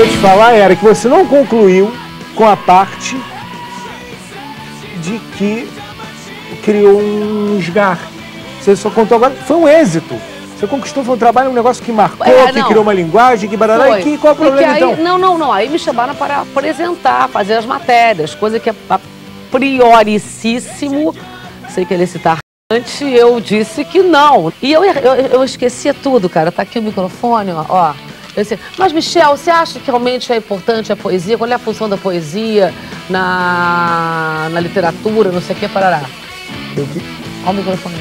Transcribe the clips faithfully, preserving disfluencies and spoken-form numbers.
eu te falar era que você não concluiu com a parte de que criou um esgar. Você só contou agora que foi um êxito. Você conquistou, foi um trabalho, um negócio que marcou, é, que criou uma linguagem, que barará, foi. E que, qual é o problema aí, então? Não, não, não. Aí me chamaram para apresentar, fazer as matérias, coisa que a, a prioricíssimo, sei que ele citar antes, eu disse que não. E eu, eu, eu esquecia tudo, cara. Tá aqui o microfone, ó. ó. Eu disse, mas Michel, você acha que realmente é importante a poesia? Qual é a função da poesia na, na literatura, não sei o que, parará? Eu vi. Olha o microfone.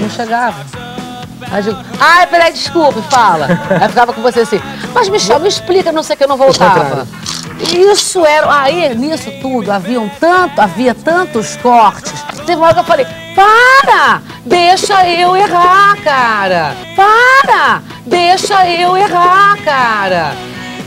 Não chegava. Aí eu digo, ai, peraí, desculpe, fala. Aí ficava com você assim, mas Michel, me explica, não sei o que, eu não voltava. Isso era, aí nisso tudo, haviam tanto, havia tantos cortes. Teve uma hora que eu falei, para, deixa eu errar, cara. Para, deixa eu errar, cara.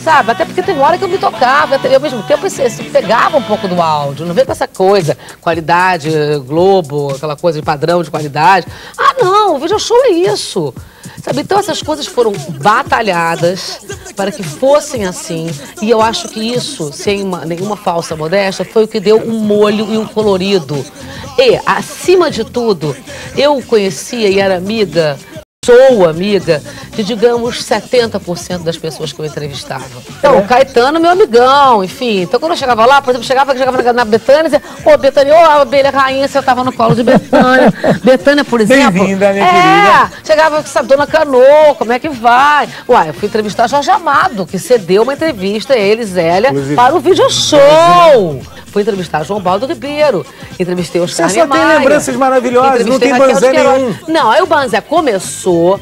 Sabe, até porque teve hora que eu me tocava, eu, ao mesmo tempo se, se pegava um pouco do áudio, não veio com essa coisa, qualidade, Globo, aquela coisa de padrão de qualidade. Ah não, o vídeo show é isso. Sabe, então essas coisas foram batalhadas para que fossem assim, e eu acho que isso, sem uma, nenhuma falsa modéstia, foi o que deu um molho e um colorido. E, acima de tudo, eu conhecia e era amiga... Sou amiga de, digamos, setenta por cento das pessoas que eu entrevistava. Então, o Caetano, meu amigão, enfim. Então, quando eu chegava lá, por exemplo, chegava, chegava na Betânia e dizia, ô, oh, Betânia, ô, oh, a abelha rainha, você tava no colo de Betânia. Betânia, por exemplo. Bem-vinda, minha é, querida. Chegava, sabe, Dona Canoa, como é que vai? Uai, eu fui entrevistar Jorge Amado, que cedeu uma entrevista, ele, Zélia, inclusive, para o Video Show. Fui entrevistar João Baldo Ribeiro, entrevistei os caras. Você só tem lembranças maravilhosas, não tem banzé nenhum. Não, aí o banzé começou.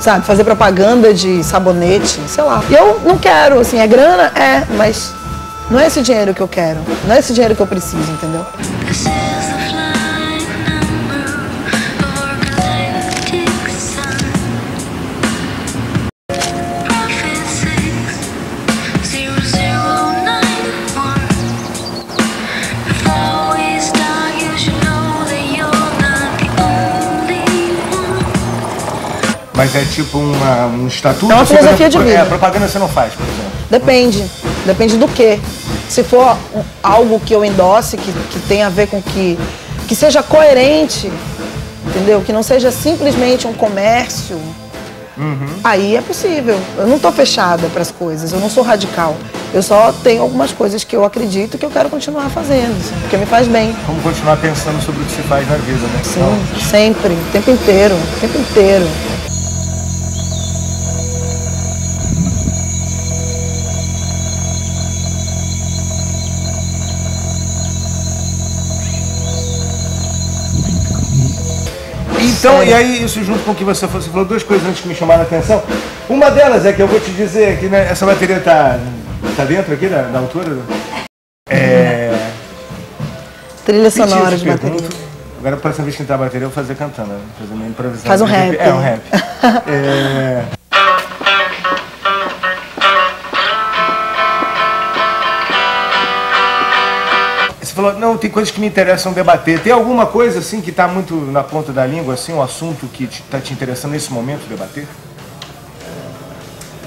Sabe, fazer propaganda de sabonete, sei lá. E eu não quero, assim, é grana? É, mas não é esse dinheiro que eu quero, não é esse dinheiro que eu preciso, entendeu? Mas é tipo uma, um estatuto... É uma filosofia de vida. É, propaganda você não faz, por exemplo. Depende. Depende do quê? Se for algo que eu endosse, que, que tenha a ver com que... Que seja coerente, entendeu? Que não seja simplesmente um comércio. Uhum. Aí é possível. Eu não tô fechada para as coisas, eu não sou radical. Eu só tenho algumas coisas que eu acredito que eu quero continuar fazendo, assim, porque me faz bem. Vamos continuar pensando sobre o que se faz na vida, né? Sim, então... sempre. O tempo inteiro. O tempo inteiro. Então, sério? E aí isso junto com o que você falou, você falou duas coisas antes que me chamaram a atenção. Uma delas é que eu vou te dizer que, né, essa bateria tá, tá dentro aqui, da, da altura? É... Trilha sonora de pergunto. Bateria. Agora, a próxima vez que entrar a bateria, eu vou fazer cantando, né? Fazer uma improvisação. Faz um rap. É, um rap. É... Você falou, não, tem coisas que me interessam debater. Tem alguma coisa, assim, que está muito na ponta da língua, assim, um assunto que está te, te interessando nesse momento debater?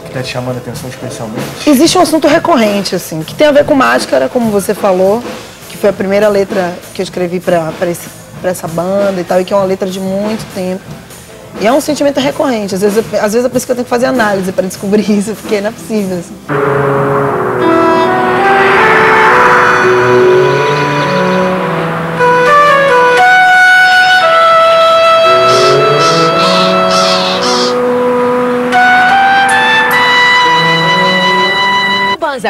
Que está te chamando a atenção especialmente? Existe um assunto recorrente, assim, que tem a ver com máscara, como você falou, que foi a primeira letra que eu escrevi para para essa banda e tal, e que é uma letra de muito tempo. E é um sentimento recorrente. Às vezes, eu, às vezes é por isso que eu tenho que fazer análise para descobrir isso, porque não é possível, assim.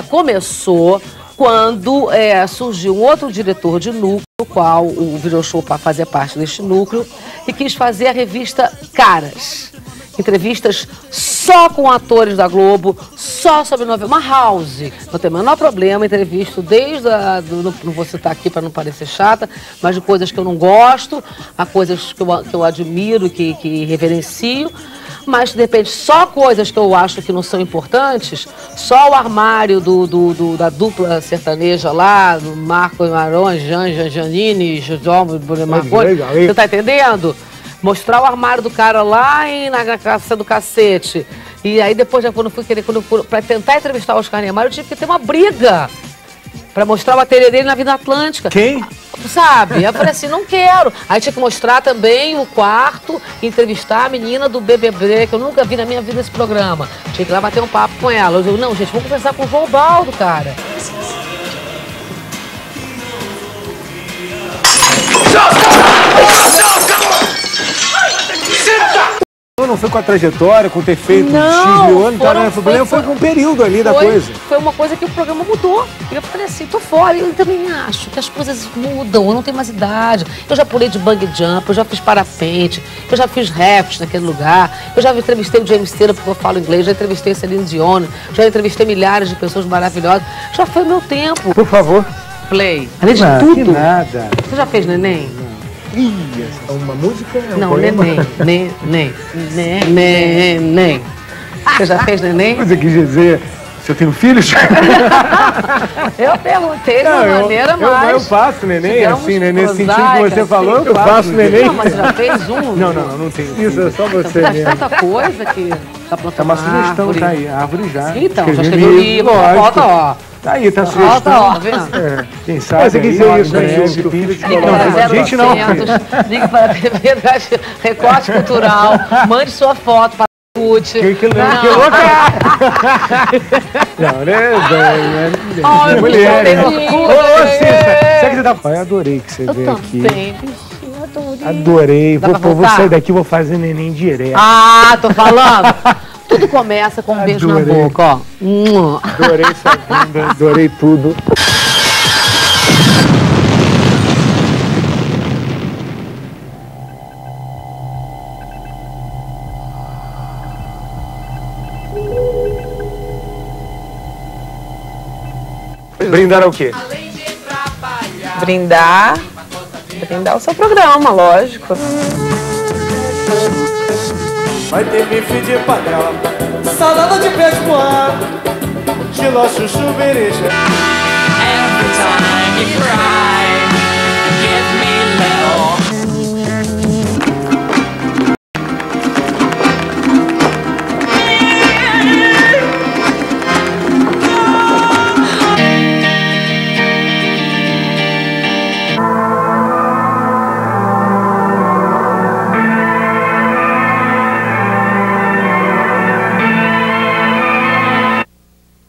Começou quando é, surgiu um outro diretor de núcleo, do qual o Video Show fazia parte deste núcleo, e quis fazer a revista Caras. entrevistas só com atores da Globo, só sobre novela, uma house. Não tem o menor problema, entrevisto desde a... Do, não, não vou citar aqui para não parecer chata, mas de coisas que eu não gosto, a coisas que eu, que eu admiro, que, que reverencio, mas de repente só coisas que eu acho que não são importantes, só o armário do, do, do, da dupla sertaneja lá, do Marco Marões, Jean, Jean Giannini, João Marconi, você tá entendendo? Mostrar o armário do cara lá em, na Caça do Cacete. E aí depois, já quando eu fui querer, quando eu fui, pra tentar entrevistar o Oscar Niemeyer, eu tive que ter uma briga pra mostrar o ateliê dele na Vida Atlântica. Quem? Sabe? Eu falei assim, não quero. Aí tinha que mostrar também o quarto, entrevistar a menina do B B B, que eu nunca vi na minha vida esse programa. Tinha que ir lá bater um papo com ela. Eu digo, não, gente, vamos conversar com o João Baldo, cara. Não foi com a trajetória, com ter feito não, um X milhões, tá, né? O problema foi com um período ali foi, da coisa. Foi uma coisa que o programa mudou. E eu falei assim, tô fora. Eu também acho que as coisas mudam, eu não tenho mais idade. Eu já pulei de bungee jump, eu já fiz parapente, eu já fiz raft naquele lugar, eu já entrevistei o James Taylor, porque eu falo inglês, já entrevistei a Celine Dion, já entrevistei milhares de pessoas maravilhosas. Já foi o meu tempo. Por favor. Play. Além de não, tudo. Nada. Você já fez neném? Não. Ih, é uma música? É um não, poema. Neném, neném, neném, neném. Você já fez neném? Mas eu quis dizer, se eu tenho filhos? Eu perguntei não, de uma maneira eu, mais... Eu, eu faço neném, digamos, assim, né? Nesse sentido que você assim, falou, eu, eu faço neném. Não, mas já fez um? Não, não, não tenho. Isso, é só você mesmo. Você faz tanta coisa que... Tá plantando é uma sugestão, árvore. Tá aí, a árvore já. Sim, então, escrevi já escreveu o livro, bota, ó. Tá aí, tá sugestão. Tá, é, quem sabe? Mas você quis dizer isso, né? Gente, não. Ligue para a T V da Recorte Cultural, mande sua foto para a C U T. Que, que, não. que louca! Não, né? Olha, mulher. Ô, Cissa, será que você tá... Eu adorei que você veio aqui. Eu também, bichinho, adorei. Adorei. Vou sair daqui, vou fazer neném direto. Ah, tô falando. Tudo começa com um adorei. Beijo na boca, ó. Adorei sua bunda, adorei tudo. Brindar é o quê? Brindar... Brindar o seu programa, lógico. Vai ter bife de padrão, salada de peixe com ar, giló, chuchu, bereja. Every time you cry.